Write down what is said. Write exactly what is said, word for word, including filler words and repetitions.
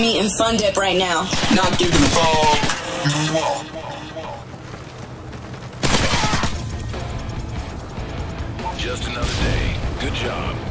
I'm eating fun dip right now. Not giving a ball. Just another day. Good job.